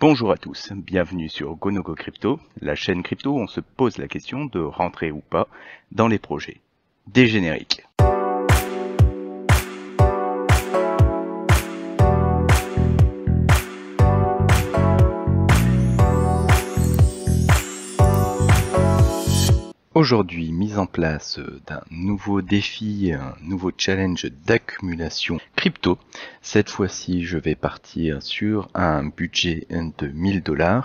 Bonjour à tous, bienvenue sur Go No Go Crypto, la chaîne crypto où on se pose la question de rentrer ou pas dans les projets. Des génériques. Aujourd'hui, mise en place d'un nouveau défi, un nouveau challenge d'accumulation crypto. Cette fois-ci, je vais partir sur un budget de 1000 $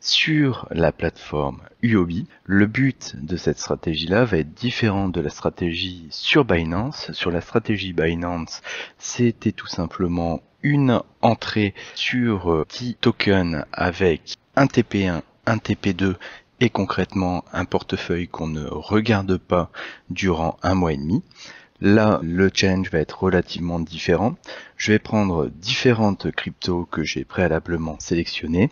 sur la plateforme Huobi. Le but de cette stratégie-là va être différent de la stratégie sur Binance. Sur la stratégie Binance, c'était tout simplement une entrée sur 10 tokens avec un TP1, un TP2 et concrètement un portefeuille qu'on ne regarde pas durant un mois et demi. Là, le challenge va être relativement différent. Je vais prendre différentes cryptos que j'ai préalablement sélectionnées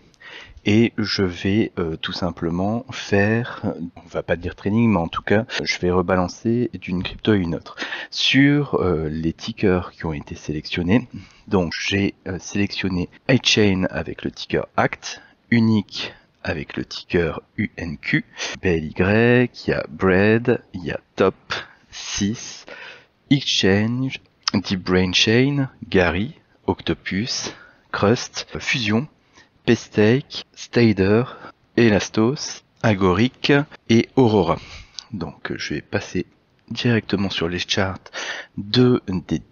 et je vais tout simplement faire, on va pas dire trading, mais en tout cas, je vais rebalancer d'une crypto à une autre. Sur les tickers qui ont été sélectionnés, donc j'ai sélectionné iChain avec le ticker ACT, Unique avec le ticker UNQ, PLY, il y a Bread, il y a Top, 6, Exchange, Deep Brain Chain, GARI, Octopus, Crust, Fusion, Pestake, Stader, Elastos, Agoric et Aurora. Donc je vais passer directement sur les charts des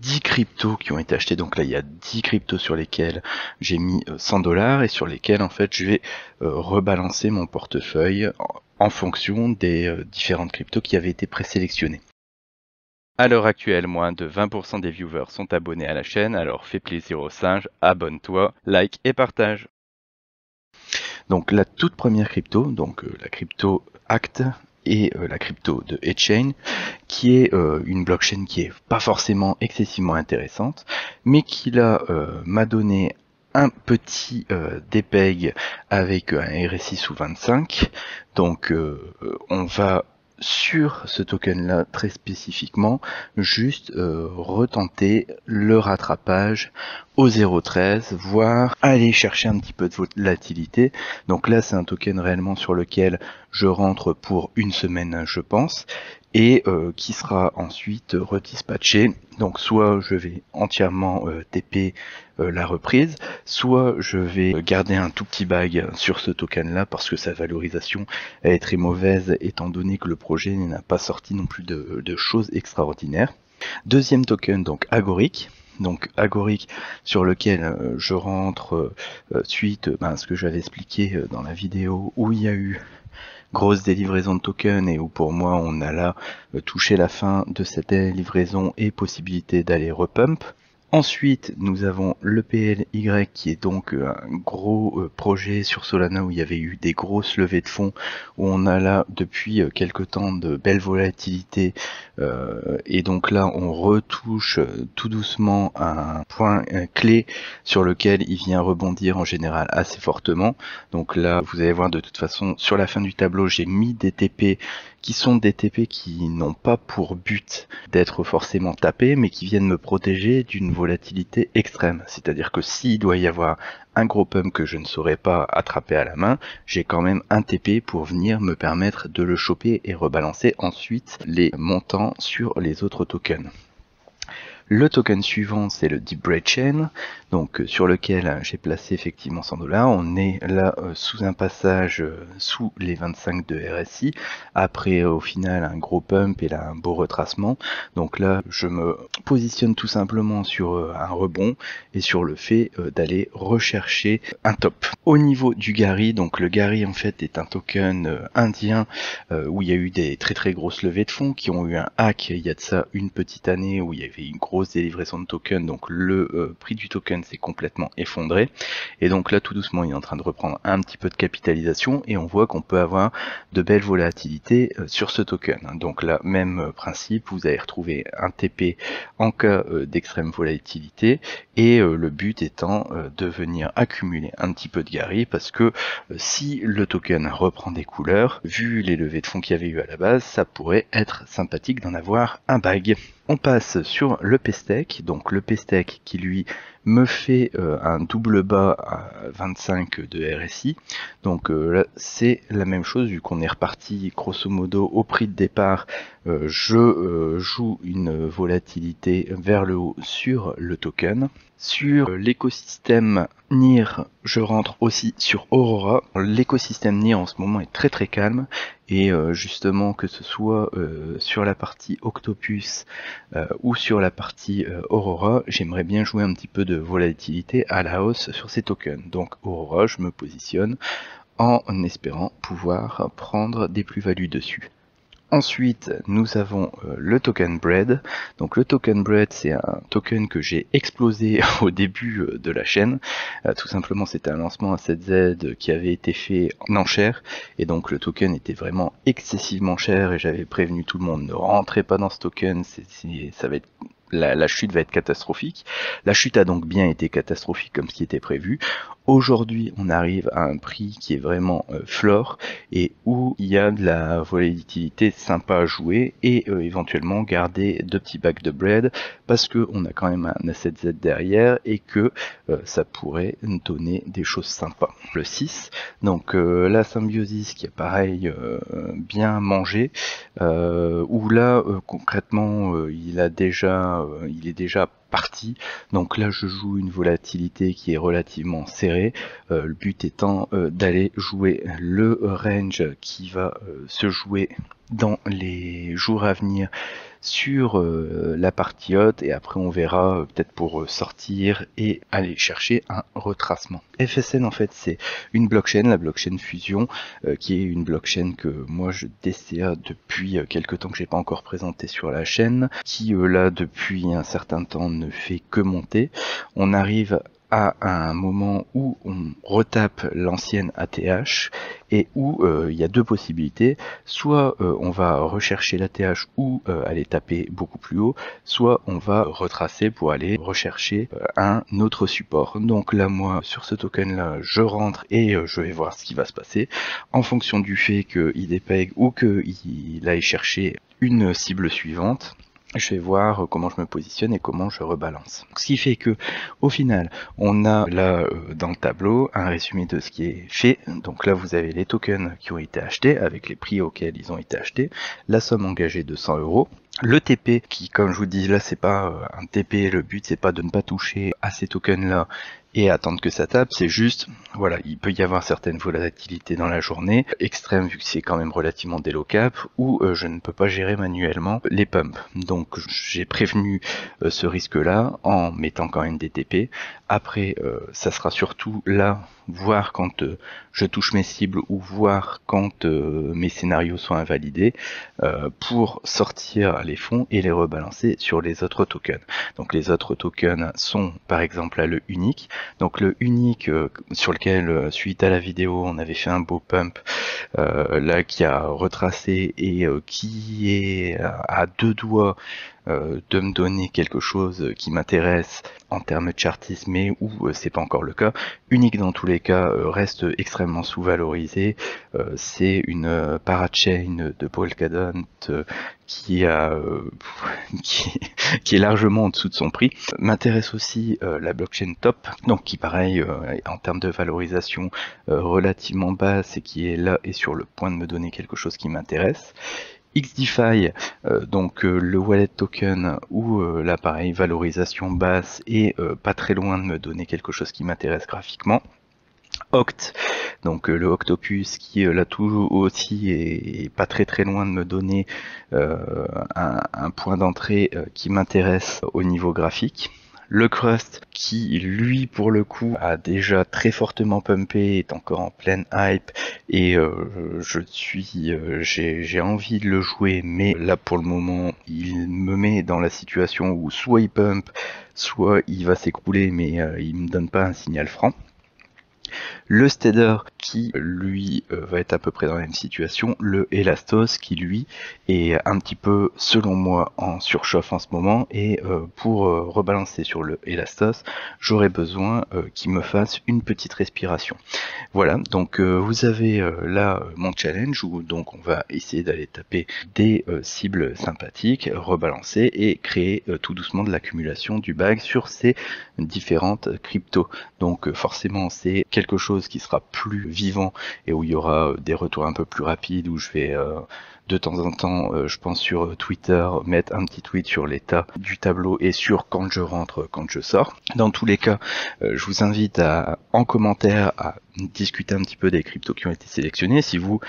10 cryptos qui ont été achetés. Donc là, il y a 10 cryptos sur lesquels j'ai mis 100 $ et sur lesquels, en fait, je vais rebalancer mon portefeuille en fonction des différentes cryptos qui avaient été présélectionnées. À l'heure actuelle, moins de 20% des viewers sont abonnés à la chaîne, alors fais plaisir aux singes, abonne-toi, like et partage. Donc la toute première crypto, donc la crypto ACT, et la crypto de Echain, qui est une blockchain qui est pas forcément excessivement intéressante, mais qui là m'a donné un petit DPEG avec un RSI sous 25. Donc on va sur ce token là très spécifiquement juste retenter le rattrapage au 0.13, voire aller chercher un petit peu de volatilité. Donc là, c'est un token réellement sur lequel je rentre pour une semaine, je pense, et qui sera ensuite redispatché. Donc soit je vais entièrement TP la reprise, soit je vais garder un tout petit bag sur ce token là parce que sa valorisation est très mauvaise étant donné que le projet n'a pas sorti non plus de choses extraordinaires. Deuxième token, donc Agoric. Donc Agoric sur lequel je rentre suite à ce que j'avais expliqué dans la vidéo où il y a eu grosse délivraison de tokens et où pour moi on a là touché la fin de cette délivraison et possibilité d'aller repump. Ensuite, nous avons le PLY qui est donc un gros projet sur Solana où il y avait eu des grosses levées de fonds, où on a là depuis quelque temps de belles volatilités et donc là on retouche tout doucement à un point clé sur lequel il vient rebondir en général assez fortement. Donc là vous allez voir de toute façon sur la fin du tableau j'ai mis des TP qui sont des TP qui n'ont pas pour but d'être forcément tapés mais qui viennent me protéger d'une volatilité extrême, c'est-à-dire que s'il doit y avoir un gros pump que je ne saurais pas attraper à la main, j'ai quand même un TP pour venir me permettre de le choper et rebalancer ensuite les montants sur les autres tokens. Le token suivant, c'est le Deep Brain Chain, donc sur lequel j'ai placé effectivement 100 $. On est là sous un passage sous les 25 de RSI, après au final un gros pump et là un beau retracement. Donc là, je me positionne tout simplement sur un rebond et sur le fait d'aller rechercher un top. Au niveau du Gari, donc le Gari en fait est un token indien où il y a eu des très grosses levées de fonds qui ont eu un hack il y a de ça une petite année où il y avait une grosse délivraison de token, donc le prix du token s'est complètement effondré et donc là tout doucement il est en train de reprendre un petit peu de capitalisation et on voit qu'on peut avoir de belles volatilités sur ce token. Donc là, même principe, vous allez retrouver un TP en cas d'extrême volatilité et le but étant de venir accumuler un petit peu de Gari parce que si le token reprend des couleurs, vu les levées de fonds qu'il y avait eu à la base, ça pourrait être sympathique d'en avoir un bag. On passe sur le Pestake, donc le Pestake qui lui me fait un double bas à 25 de RSI. Donc là c'est la même chose, vu qu'on est reparti grosso modo au prix de départ. Je joue une volatilité vers le haut sur le token. Sur l'écosystème NEAR, je rentre aussi sur Aurora. L'écosystème NEAR en ce moment est très calme, et justement que ce soit sur la partie Octopus ou sur la partie Aurora, j'aimerais bien jouer un petit peu de volatilité à la hausse sur ces tokens. Donc Aurora, je me positionne en espérant pouvoir prendre des plus-values dessus. Ensuite, nous avons le token Bread. Donc le token Bread, c'est un token que j'ai explosé au début de la chaîne. Tout simplement, c'était un lancement à 7Z qui avait été fait en enchère. Et donc le token était vraiment excessivement cher. Et j'avais prévenu tout le monde, ne rentrez pas dans ce token, ça va être... La chute va être catastrophique. La chute a donc bien été catastrophique comme ce qui était prévu. Aujourd'hui, on arrive à un prix qui est vraiment floor et où il y a de la volatilité sympa à jouer et éventuellement garder deux petits bacs de Bread parce que on a quand même un asset Z derrière et que ça pourrait donner des choses sympas. Le 6, donc la symbiosis qui est pareil bien mangé, où là concrètement il est déjà parti. Donc là je joue une volatilité qui est relativement serrée, le but étant d'aller jouer le range qui va se jouer dans les jours à venir sur la partie haute, et après on verra peut-être pour sortir et aller chercher un retracement. FSN, en fait, c'est une blockchain, la blockchain Fusion, qui est une blockchain que moi je DCA depuis quelques temps, que j'ai pas encore présenté sur la chaîne, qui là depuis un certain temps ne fait que monter. On arrive à un moment où on retape l'ancienne ATH et où il y a deux possibilités, soit on va rechercher l'ATH ou aller taper beaucoup plus haut, soit on va retracer pour aller rechercher un autre support. Donc là moi sur ce token là je rentre et je vais voir ce qui va se passer en fonction du fait qu'il dépeg ou qu'il aille chercher une cible suivante. Je vais voir comment je me positionne et comment je rebalance. Ce qui fait que, au final, on a là dans le tableau un résumé de ce qui est fait. Donc là, vous avez les tokens qui ont été achetés avec les prix auxquels ils ont été achetés, la somme engagée de 100 euros. Le TP qui, comme je vous dis, là c'est pas un TP, le but c'est pas de ne pas toucher à ces tokens là et attendre que ça tape, c'est juste, voilà, il peut y avoir certaines volatilités dans la journée, extrême vu que c'est quand même relativement des low cap, où je ne peux pas gérer manuellement les pumps. Donc j'ai prévenu ce risque là en mettant quand même des TP. Après ça sera surtout là, voir quand je touche mes cibles ou voir quand mes scénarios sont invalidés pour sortir les fonds et les rebalancer sur les autres tokens. Donc les autres tokens sont par exemple là le Unique. Donc le Unique sur lequel suite à la vidéo on avait fait un beau pump là qui a retracé et qui est à deux doigts de me donner quelque chose qui m'intéresse en termes de chartisme, mais où c'est pas encore le cas. Unique dans tous les cas reste extrêmement sous-valorisé. C'est une parachain de Polkadot qui est largement en dessous de son prix. M'intéresse aussi la blockchain Top, donc qui pareil en termes de valorisation relativement basse et qui est là et sur le point de me donner quelque chose qui m'intéresse. XdeFi, donc le wallet token où là pareil valorisation basse et pas très loin de me donner quelque chose qui m'intéresse graphiquement. Oct, donc le Octopus qui là tout aussi est pas très loin de me donner un point d'entrée qui m'intéresse au niveau graphique. Le Crust qui lui pour le coup a déjà très fortement pumpé, est encore en pleine hype et j'ai envie de le jouer, mais là pour le moment il me met dans la situation où soit il pump, soit il va s'écrouler, mais il me donne pas un signal franc. Le Stader qui lui va être à peu près dans la même situation, le Elastos qui lui est un petit peu selon moi en surchauffe en ce moment, et pour rebalancer sur le Elastos j'aurais besoin qu'il me fasse une petite respiration. Voilà, donc vous avez là mon challenge où donc on va essayer d'aller taper des cibles sympathiques, rebalancer et créer tout doucement de l'accumulation du bag sur ces différentes cryptos. Donc forcément c'est quelque chose qui sera plus vivant et où il y aura des retours un peu plus rapides, où je vais de temps en temps, je pense sur Twitter, mettre un petit tweet sur l'état du tableau et sur quand je rentre, quand je sors. Dans tous les cas, je vous invite à, en commentaire, à discuter un petit peu des cryptos qui ont été sélectionnés. Si vous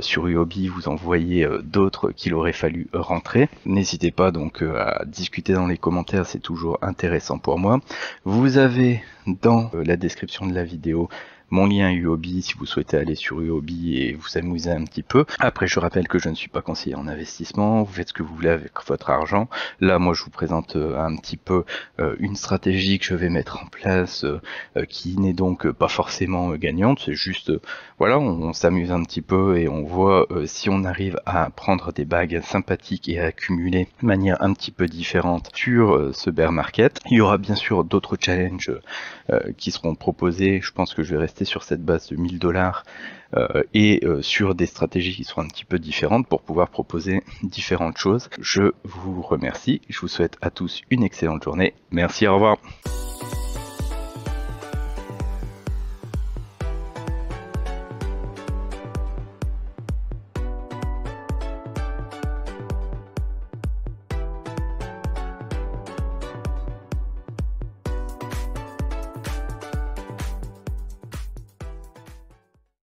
sur Huobi, vous en voyez d'autres qu'il aurait fallu rentrer, n'hésitez pas donc à discuter dans les commentaires, c'est toujours intéressant pour moi. Vous avez dans la description de la vidéo mon lien Huobi si vous souhaitez aller sur Huobi et vous amuser un petit peu. Après je rappelle que je ne suis pas conseiller en investissement, vous faites ce que vous voulez avec votre argent. Là moi je vous présente un petit peu une stratégie que je vais mettre en place qui n'est donc pas forcément gagnante, c'est juste voilà, on s'amuse un petit peu et on voit si on arrive à prendre des bagues sympathiques et à accumuler de manière un petit peu différente sur ce bear market. Il y aura bien sûr d'autres challenges qui seront proposés, je pense que je vais rester sur cette base de 1000$ et sur des stratégies qui sont un petit peu différentes pour pouvoir proposer différentes choses. Je vous remercie, je vous souhaite à tous une excellente journée. Merci, au revoir.